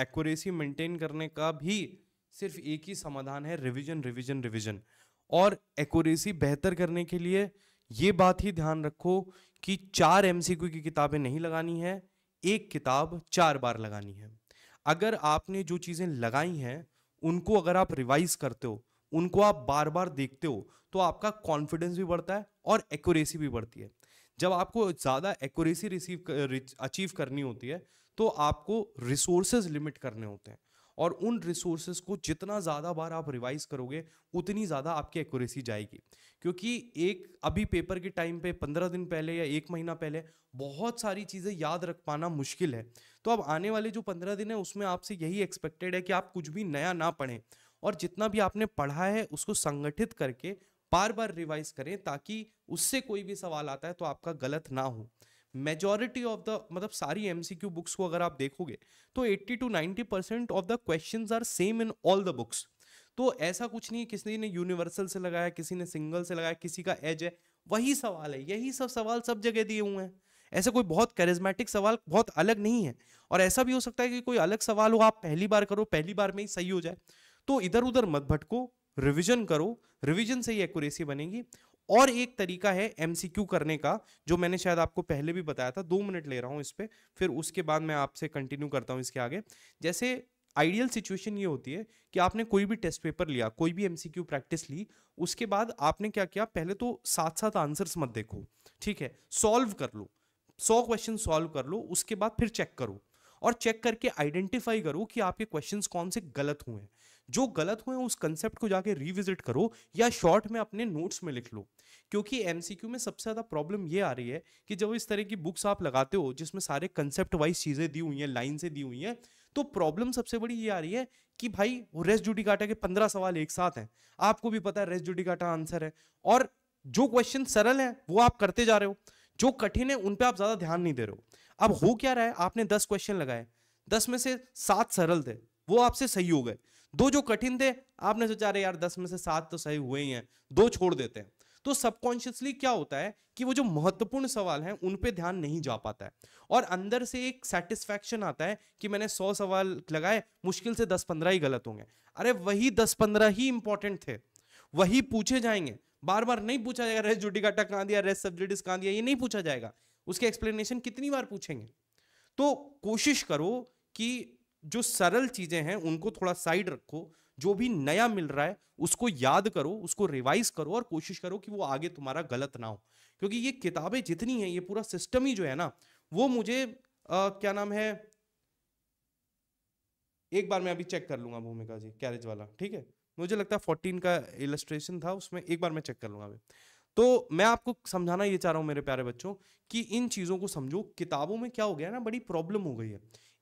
एक्यूरेसी मेंटेन करने का भी सिर्फ एक ही समाधान है, रिवीजन रिवीजन रिवीजन। और एक्यूरेसी बेहतर करने के लिए ये बात ही ध्यान रखो कि चार एमसीक्यू की किताबें नहीं लगानी है, एक किताब चार बार लगानी है। अगर आपने जो चीज़ें लगाई हैं उनको अगर आप रिवाइज करते हो, उनको आप बार बार देखते हो, तो आपका कॉन्फिडेंस भी बढ़ता है और एक्यूरेसी भी बढ़ती है। जब आपको ज़्यादा एक्यूरेसी रिसीव अचीव करनी होती है तो आपको रिसोर्सेज लिमिट करने होते हैं, और उन रिसोर्सेज को जितना ज़्यादा बार आप रिवाइज करोगे उतनी ज़्यादा आपकी एक्यूरेसी जाएगी। क्योंकि एक अभी पेपर के टाइम पे पंद्रह दिन पहले या एक महीना पहले बहुत सारी चीज़ें याद रख पाना मुश्किल है, तो अब आने वाले जो पंद्रह दिन है उसमें आपसे यही एक्सपेक्टेड है कि आप कुछ भी नया ना पढ़ें, और जितना भी आपने पढ़ा है उसको संगठित करके बार बार रिवाइज करें, ताकि उससे कोई भी सवाल आता है तो आपका गलत ना हो। मेजॉरिटी ऑफ द मतलब सारी एमसीक्यू बुक्स को अगर आप देखोगे तो eighty two ninety percent of the questions are same in all the books. तो ऐसा कुछ नहीं, किसी ने यूनिवर्सल से लगाया, किसी ने सिंगल से लगाया, किसी का एज है। वही सवाल है, यही सब सवाल सब जगह दिए हुए हैं। ऐसा कोई बहुत कैरिज्मेटिक सवाल बहुत अलग नहीं है, और ऐसा भी हो सकता है कि कोई अलग सवाल हो, आप पहली बार करो, पहली बार में ही सही हो जाए। तो इधर उधर मत भटको, रिविजन करो, रिविजन से ही एक्यूरेसी बनेगी। और एक तरीका है एमसीक्यू करने का, जो मैंने शायद आपको पहले भी बताया था। दो मिनट ले रहा हूँ इस पर, फिर उसके बाद मैं आपसे कंटिन्यू करता हूँ इसके आगे। जैसे आइडियल सिचुएशन ये होती है कि आपने कोई भी टेस्ट पेपर लिया, कोई भी एमसीक्यू प्रैक्टिस ली, उसके बाद आपने क्या किया, पहले तो साथ साथ आंसर्स मत देखो, ठीक है, सॉल्व कर लो, सौ क्वेश्चन सॉल्व कर लो, उसके बाद फिर चेक करो, और चेक करके आइडेंटिफाई करो कि आपके क्वेश्चंस कौन से गलत हुए हैं। जो गलत हुए हैं उस कंसेप्ट को जाके रिविजिट करो, या शॉर्ट में अपने नोट्स में लिख लो। क्योंकि एमसीक्यू में सबसे ज़्यादा प्रॉब्लम ये आ रही है कि जब इस तरह की बुक्स आप लगाते हो जिसमें सारे कंसेप्ट वाइज चीज़ें दी हुई हैं, लाइन से दी हुई हैं, तो प्रॉब्लम सबसे बड़ी ये आ रही है कि भाई वो रेस जुडिकाटा के पंद्रह सवाल एक साथ हैं, आपको भी पता है रेस जुडिकाटा आंसर है, और जो क्वेश्चन सरल हैं वो आप करते जा रहे हो, जो कठिन है उन पे आप ज्यादा ध्यान नहीं दे रहे हो। अब हो क्या रहा है, आपने दस क्वेश्चन लगाए, दस में से सात सरल थे, वो आपसे सही हो गए, दो जो कठिन थे आपने सोचा अरे यार दस में से सात तो सही हुए ही हैं, दो छोड़ देते हैं। तो सबकॉन्शियसली क्या होता है कि वो जो महत्वपूर्ण सवाल हैं उन पे ध्यान नहीं जा पाता है, और अंदर से एक सेटिस्फैक्शन आता है कि मैंने सौ सवाल लगाए, मुश्किल से दस पंद्रह ही गलत होंगे, अरे वही दस पंद्रह ही इंपॉर्टेंट थे, वही पूछे जाएंगे, बार बार नहीं पूछा जाएगा रेस जुडिकाटा कहां दिया, रेस सब्जेक्टिस कहां दिया, ये नहीं पूछा जाएगा, उसके एक्सप्लेनेशन कितनी बार पूछेंगे। तो कोशिश करो कि जो सरल चीजें हैं उनको थोड़ा साइड रखो, जो भी नया मिल रहा है उसको याद करो, उसको रिवाइज करो, और कोशिश करो कि वो आगे तुम्हारा गलत ना हो। क्योंकि ये किताबें जितनी हैं, ये पूरा सिस्टम ही जो है ना, वो मुझे आ, क्या नाम है, एक बार मैं अभी चेक कर लूंगा भूमिका जी, कैरेज वाला, ठीक है, मुझे लगता है फोर्टीन का इलस्ट्रेशन था उसमें, एक बार मैं चेक कर लूँगा अभी। तो मैं आपको समझाना ये चाह रहा हूँ मेरे प्यारे बच्चों कि इन चीज़ों को समझो। किताबों में क्या हो गया ना, बड़ी प्रॉब्लम हो गई है।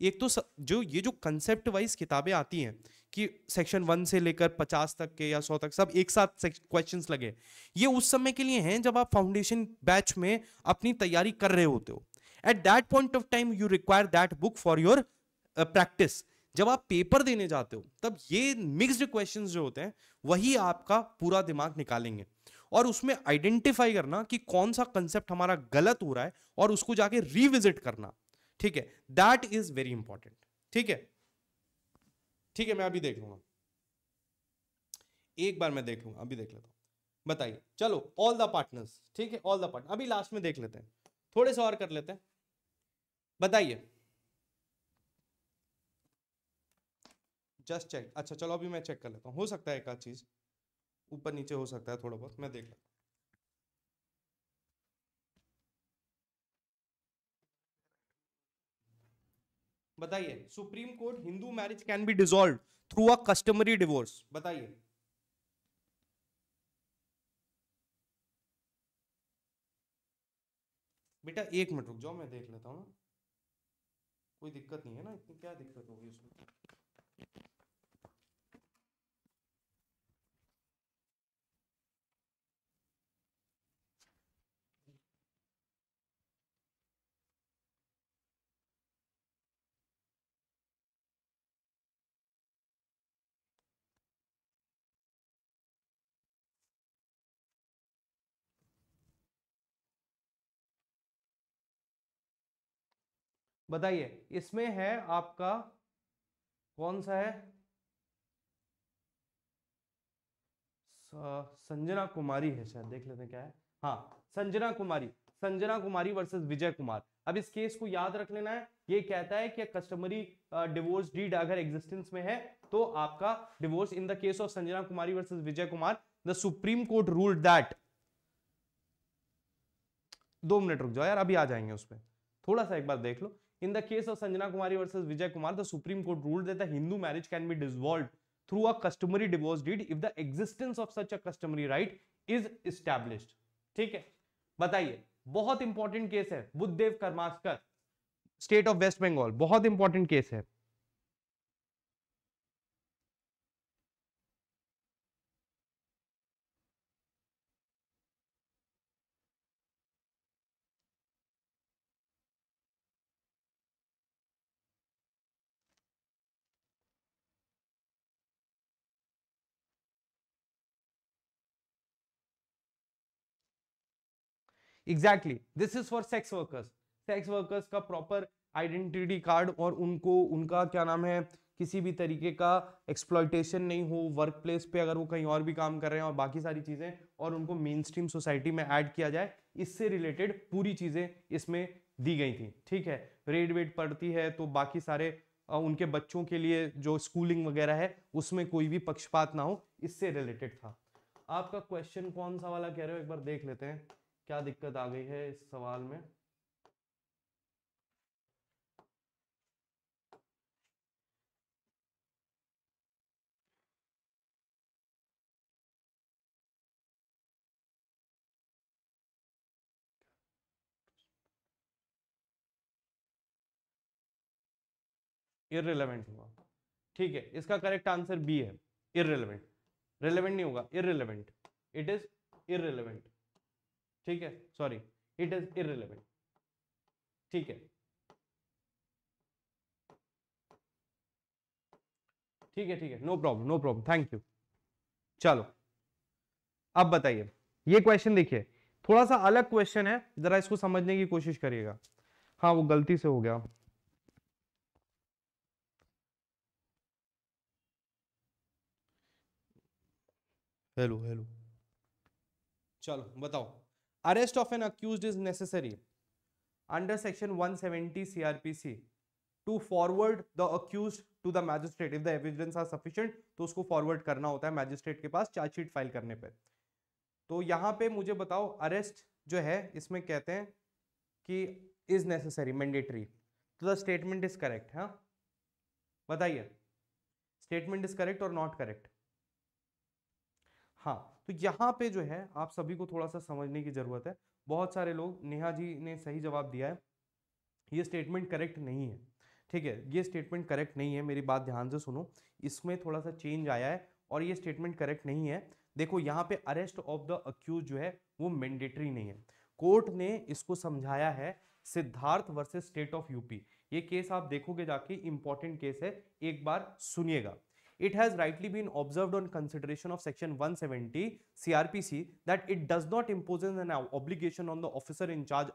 एक तो जो ये जो कंसेप्ट वाइज किताबें आती हैं कि सेक्शन वन से लेकर पचास तक के या सौ तक सब एक साथ क्वेश्चंस लगे, ये उस समय के लिए हैं जब आप फाउंडेशन बैच में अपनी तैयारी कर रहे होते हो। At that point of time you require that book for your practice. जब आप पेपर देने जाते हो तब ये मिक्स्ड क्वेश्चंस जो होते हैं वही आपका पूरा दिमाग निकालेंगे, और उसमें आइडेंटिफाई करना कि कौन सा कंसेप्ट हमारा गलत हो रहा है और उसको जाके रिविजिट करना, ठीक है, दैट इज वेरी इंपॉर्टेंट। ठीक है, ठीक है, मैं अभी देख लूंगा, एक बार मैं देख लूंगा, अभी देख लेता हूं, बताइए। चलो, ऑल द पार्टनर्स, ठीक है, ऑल द पार्टनर अभी लास्ट में देख लेते हैं, थोड़े से और कर लेते हैं, बताइए, जस्ट चेक। अच्छा चलो, अभी मैं चेक कर लेता हूँ, हो सकता है एक आध चीज़ ऊपर नीचे हो सकता है थोड़ा बहुत, मैं देख लेता हूँ। बताइए, supreme court, Hindu marriage can be dissolved through a customary divorce, बताइए। बेटा एक मिनट रुक जाओ, मैं देख लेता हूँ, कोई दिक्कत नहीं है ना, इतनी क्या दिक्कत होगी उसमें। बताइए, इसमें है आपका कौन सा है, संजना कुमारी है शायद, देख लेते हैं क्या है, हाँ संजना कुमारी, संजना कुमारी वर्सेस विजय कुमार। अब इस केस को याद रख लेना है, ये कहता है कि कस्टमरी डिवोर्स डीड अगर एग्जिस्टेंस में है तो आपका divorce. In the case of Sanjana Kumari versus Vijay Kumar the supreme court ruled that, दो मिनट रुक जाओ यार, अभी आ जाएंगे उस पर, थोड़ा सा एक बार देख लो। In the case of Sanjana Kumari versus Vijay Kumar the supreme court ruled that the Hindu marriage can be dissolved through a customary divorce deed if the existence of such a customary right is established. ठीक है, बताइए, बहुत इंपॉर्टेंट केस है, Buddhadev Karmaskar, state of West Bengal, बहुत important case है। Exactly this is for sex workers. Sex workers का proper identity card और उनको उनका क्या नाम है किसी भी तरीके का एक्सप्लॉयटेशन नहीं हो वर्क प्लेस पे, अगर वो कहीं और भी काम कर रहे हैं और बाकी सारी चीज़ें, और उनको मेन स्ट्रीम सोसाइटी में ऐड किया जाए, इससे रिलेटेड पूरी चीज़ें इसमें दी गई थी। ठीक है, रेड वेट पड़ती है तो बाकी सारे उनके बच्चों के लिए जो स्कूलिंग वगैरह है उसमें कोई भी पक्षपात ना हो, इससे रिलेटेड था। आपका क्वेश्चन कौन सा वाला कह रहे हो, एक बार देख लेते हैं क्या दिक्कत आ गई है इस सवाल में। Irrelevant हुआ, ठीक है, इसका करेक्ट आंसर बी है, irrelevant, relevant नहीं होगा, irrelevant, it is irrelevant, ठीक है, sorry, it is irrelevant, ठीक है, ठीक है, ठीक है, no problem, no problem, thank you, चलो, अब बताइए, ये क्वेश्चन देखिए, थोड़ा सा अलग क्वेश्चन है, जरा इसको समझने की कोशिश करिएगा। हाँ, वो गलती से हो गया। हेलो हेलो, चलो बताओ, arrest of an accused is necessary under section one seventy CrPC to forward the accused to the magistrate if the evidence are sufficient, तो उसको फॉरवर्ड करना होता है मैजिस्ट्रेट के पास चार्जशीट फाइल करने पे। तो यहाँ पे मुझे बताओ, अरेस्ट जो है इसमें कहते हैं कि इज नेसेसरी मैंडेटरी, तो द स्टेटमेंट इज करेक्ट। हाँ बताइए, स्टेटमेंट इज करेक्ट और नॉट करेक्ट। हाँ, तो यहाँ पे जो है आप सभी को थोड़ा सा समझने की ज़रूरत है। बहुत सारे लोग, नेहा जी ने सही जवाब दिया है, ये स्टेटमेंट करेक्ट नहीं है। ठीक है, ये स्टेटमेंट करेक्ट नहीं है, मेरी बात ध्यान से सुनो, इसमें थोड़ा सा चेंज आया है और ये स्टेटमेंट करेक्ट नहीं है। देखो यहाँ पे अरेस्ट ऑफ द अक्यूज जो है वो मैंडेटरी नहीं है। कोर्ट ने इसको समझाया है Siddharth versus state of UP, ये केस आप देखोगे जाके, इंपॉर्टेंट केस है, एक बार सुनिएगा। It has rightly been observed on consideration of section one seventy C R P C that it does not impose an obligation on the officer in charge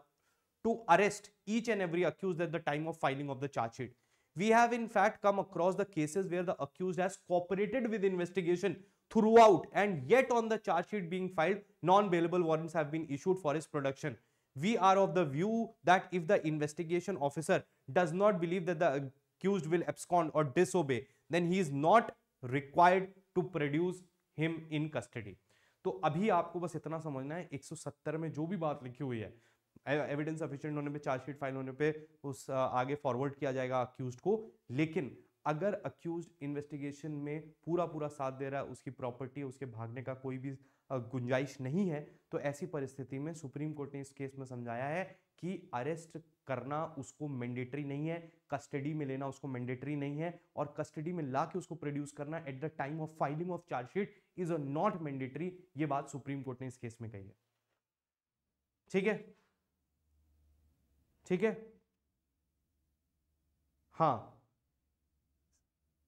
to arrest each and every accused at the time of filing of the charge sheet. We have in fact come across the cases where the accused has cooperated with investigation throughout, and yet on the charge sheet being filed, non-bailable warrants have been issued for his production. We are of the view that if the investigation officer does not believe that the accused will abscond or disobey, then he is not required to produce him in custody. तो अभी आपको बस इतना समझना है, एक सौ सत्तर में जो भी बात लिखी हुई है, एविडेंस सफिशिएंट होने पे, चार्जशीट फाइल होने पे उस आगे फॉरवर्ड किया जाएगा अक्यूज्ड को। लेकिन अगर अक्यूज्ड इन्वेस्टिगेशन में पूरा पूरा साथ दे रहा है, उसकी प्रॉपर्टी, उसके भागने का कोई भी गुंजाइश नहीं है, तो ऐसी परिस्थिति में सुप्रीम कोर्ट ने इस केस में समझाया है कि अरेस्ट करना उसको मैंडेटरी नहीं है, कस्टडी में लेना उसको मैंडेटरी नहीं है, और कस्टडी में ला के उसको प्रोड्यूस करना at the time of filing of chargesheet is not mandatory. ये बात सुप्रीम कोर्ट ने इस केस में कही है। ठीक है, ठीक है, हाँ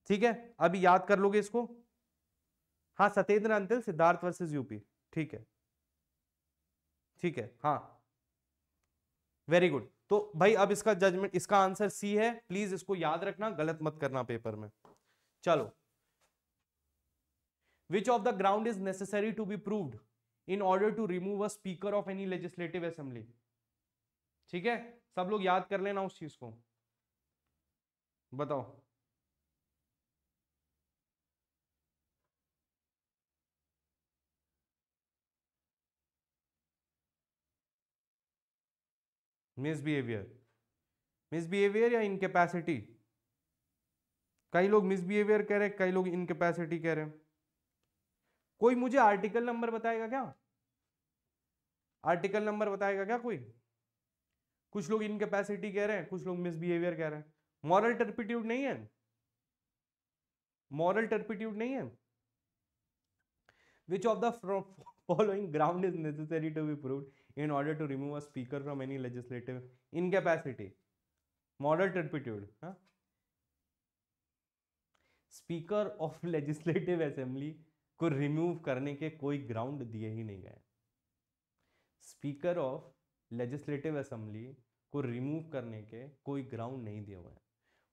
ठीक है, अभी याद कर लोगे इसको। हाँ, सत्येंद्र अंतिल, सिद्धार्थ वर्सेस यूपी, ठीक है, ठीक है, हाँ वेरी गुड। तो भाई अब इसका जजमेंट, इसका आंसर सी है, प्लीज इसको याद रखना, गलत मत करना पेपर में। चलो, which of the ground is necessary to be proved in order to remove a speaker of any legislative assembly. ठीक है, सब लोग याद कर लेना उस चीज को। बताओ, मिसबिहेवियर, मिसबिहेवियर या इनकैपेसिटी। कई लोग मिसबिहेवियर कह रहे हैं, कई लोग इनकैपेसिटी कह रहे हैं। कोई मुझे आर्टिकल नंबर बताएगा क्या? आर्टिकल नंबर बताएगा क्या कोई? कुछ लोग इनकैपेसिटी कह रहे हैं, कुछ लोग मिसबिहेवियर कह रहे हैं। मॉरल टर्पिट्यूड नहीं है, मॉरल टर्पिट्यूड नहीं है। Which of the following ground is necessary to be proved in order to remove a speaker from any legislative incapacity, moral turpitude, huh? speaker of legislative assembly को remove करने के कोई ground दिए ही नहीं गए। speaker of legislative assembly को remove करने के कोई ग्राउंड नहीं दिए हुए हैं,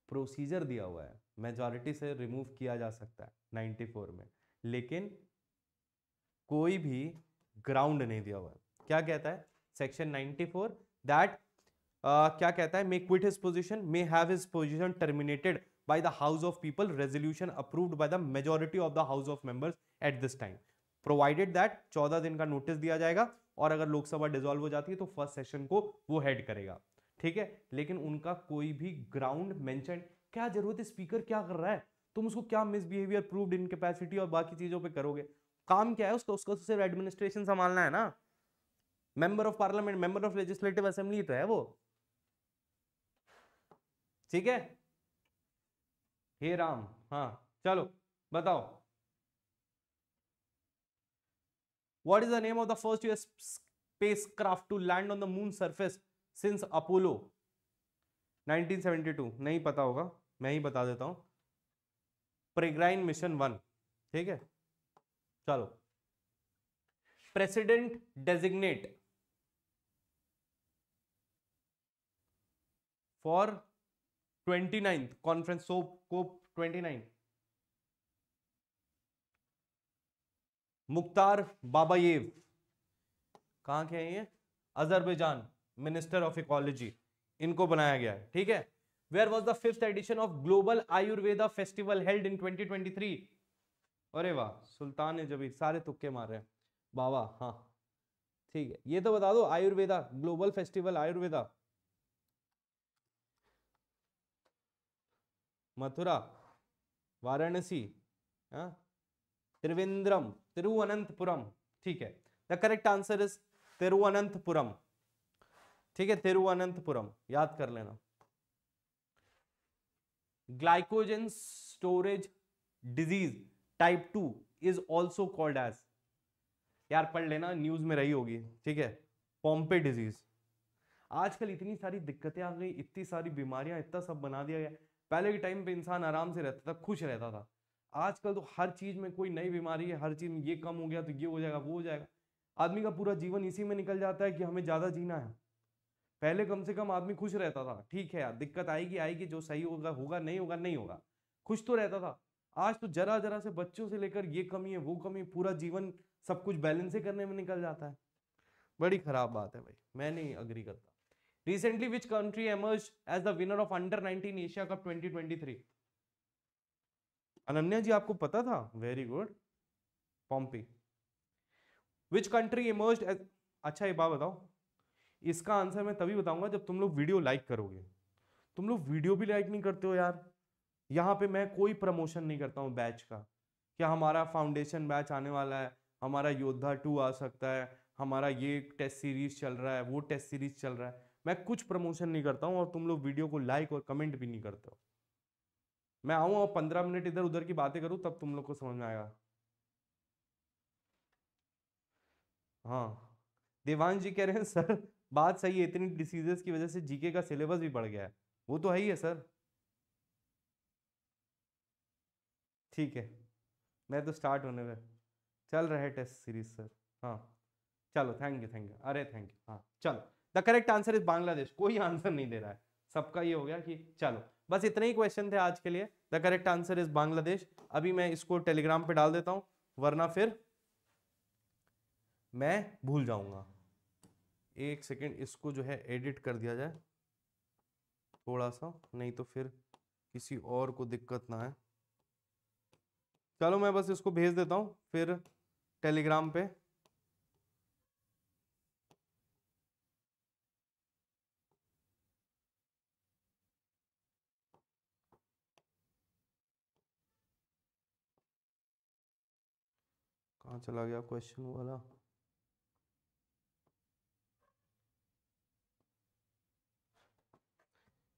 प्रोसीजर दिया हुआ है मेजॉरिटी से रिमूव किया जा सकता है नाइन्टी फोर में, लेकिन कोई भी ग्राउंड नहीं दिया हुआ है। क्या कहता है section ninety four that uh, क्या कहता है, may quit his position, may have his position terminated by the house of people, resolution approved by the majority of the house of members at this time, provided that चौदह दिन का notice दिया जाएगा और अगर लोकसभा डिसॉल्व हो जाती है तो फर्स्ट सेशन को वो हेड करेगा, ठीक है। लेकिन उनका कोई भी ग्राउंड मेंशन, क्या जरूरत है, स्पीकर क्या कर रहा है, तुम उसको क्या मिसबिहेवियर, प्रूव्ड इनकैपेसिटी और बाकी चीजों पे करोगे, काम क्या है उसका, उसका सिर्फ एडमिनिस्ट्रेशन संभालना है ना, member of parliament, member of legislative assembly तो है वो, ठीक है। हे राम, हाँ चलो बताओ, what is the name of the first US spacecraft to land on the moon surface since Apollo nineteen seventy two? नहीं पता होगा, मैं ही बता देता हूं, प्रेग्राइन मिशन वन, ठीक है। चलो, president designate for twenty ninth conference, so COP twenty nine Mukhtar Babayev, कहाँ के हैं ये, अजरबैजान, मिनिस्टर ऑफ इकोलॉजी, इनको बनाया गया है, ठीक है। Where was the fifth edition of global Ayurveda festival held in twenty twenty three? अरे वाह, सुल्तान ने जब सारे तुक्के मार रहे हैं बाबा, हाँ ठीक है, ये तो बता दो आयुर्वेदा ग्लोबल फेस्टिवल आयुर्वेदा, मथुरा, वाराणसी, त्रिवेंद्रम, तिरुवनंतपुरम, ठीक है। The correct answer is Thiruvananthapuram, ठीक है, तिरुवनंतपुरम, याद कर लेना। Glycogen storage disease type two is also called as, यार पढ़ लेना, न्यूज में रही होगी, ठीक है, पॉम्पे डिजीज। आजकल इतनी सारी दिक्कतें आ गई, इतनी सारी बीमारियां, इतना सब बना दिया गया। पहले के टाइम पे इंसान आराम से रहता था, खुश रहता था, आजकल तो हर चीज में कोई नई बीमारी है, हर चीज में ये कम हो गया तो ये हो जाएगा, वो हो जाएगा, आदमी का पूरा जीवन इसी में निकल जाता है कि हमें ज्यादा जीना है। पहले कम से कम आदमी खुश रहता था, ठीक है यार दिक्कत आएगी आएगी, जो सही होगा होगा, नहीं होगा नहीं होगा, खुश तो रहता था। आज तो जरा जरा से बच्चों से लेकर ये कमी है वो कमी, पूरा जीवन सब कुछ बैलेंस ही करने में निकल जाता है, बड़ी खराब बात है भाई, मैं नहीं अग्री करता। Recently which country emerge as the winner of under nineteen Asia cup twenty twenty three? Ananya ji आपको पता था, very good, Pompi. Which country emerge as, अच्छा ये बात बताओ, इसका आंसर मैं तभी बताऊंगा जब तुम लोग वीडियो लाइक करोगे, तुम लोग वीडियो भी लाइक नहीं करते हो यार। यहाँ पे मैं कोई प्रमोशन नहीं करता हूँ बैच का, क्या हमारा फाउंडेशन बैच आने वाला है, हमारा योद्धा टू आ सकता है, हमारा ये टेस्ट सीरीज चल रहा है, वो टेस्ट सीरीज चल रहा है, मैं कुछ प्रमोशन नहीं करता हूँ और तुम लोग वीडियो को लाइक और कमेंट भी नहीं करते हो। मैं आऊँ और पंद्रह मिनट इधर उधर की बातें करूँ तब तुम लोग को समझ में आएगा। हाँ देवांश जी कह रहे हैं सर बात सही है, इतनी डिसीजेस की वजह से जीके का सिलेबस भी बढ़ गया है, वो तो है ही है सर, ठीक है, मैं तो स्टार्ट होने में चल रहा है टेस्ट सीरीज सर, हाँ चलो थैंक यू थैंक यू, अरे थैंक यू, हाँ चलो। The correct answer is Bangladesh, कोई आंसर नहीं दे रहा है, सबका ये हो गया कि चलो बस इतने ही क्वेश्चन थे आज के लिए। The correct answer is Bangladesh. अभी मैं इसको टेलीग्राम पे डाल देता हूँ वरना फिर मैं भूल जाऊंगा। एक सेकेंड, इसको जो है एडिट कर दिया जाए थोड़ा सा, नहीं तो फिर किसी और को दिक्कत ना है। चलो मैं बस इसको भेज देता हूँ फिर टेलीग्राम पे। कहाँ चला गया क्वेश्चन वाला?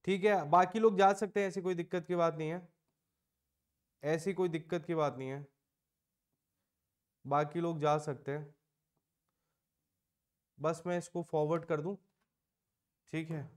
ठीक है, बाकी लोग जा सकते हैं, ऐसी कोई दिक्कत की बात नहीं है, ऐसी कोई दिक्कत की बात नहीं है, बाकी लोग जा सकते हैं। बस मैं इसको फॉरवर्ड कर दूं, ठीक है।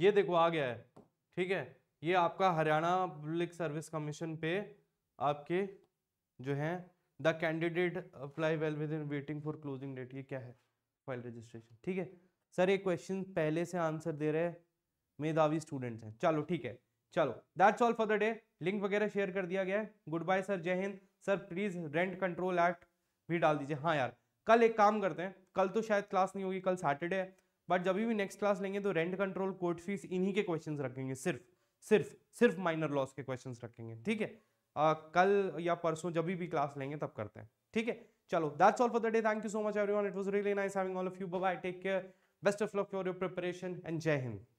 ये देखो आ गया है, ठीक है। ये आपका हरियाणा पब्लिक सर्विस कमीशन पे आपके जो है the candidate apply well within waiting for closing date, ये क्या है? फाइल रजिस्ट्रेशन, ठीक है। सर ये क्वेश्चन पहले से आंसर दे रहे हैं मेधावी स्टूडेंट्स हैं। चलो ठीक है, चलो that's all for the day. Link वगैरह शेयर कर दिया गया है। गुड बाय सर, जय Hind. Sir please rent control act भी डाल दीजिए। हाँ यार, कल एक काम करते हैं, कल तो शायद क्लास नहीं होगी, कल सैटरडे है, बट जब भी नेक्स्ट क्लास लेंगे तो रेंट कंट्रोल, कोर्ट फीस, इन्हीं के क्वेश्चंस रखेंगे, सिर्फ सिर्फ सिर्फ माइनर लॉस के क्वेश्चंस रखेंगे, ठीक है। आ, कल या परसों जब भी क्लास लेंगे तब करते हैं, ठीक है। चलो that's all for the day. Thank you so much everyone, it was really nice having all of you. Bye bye, take care, best of luck for your preparation and जय हिंद।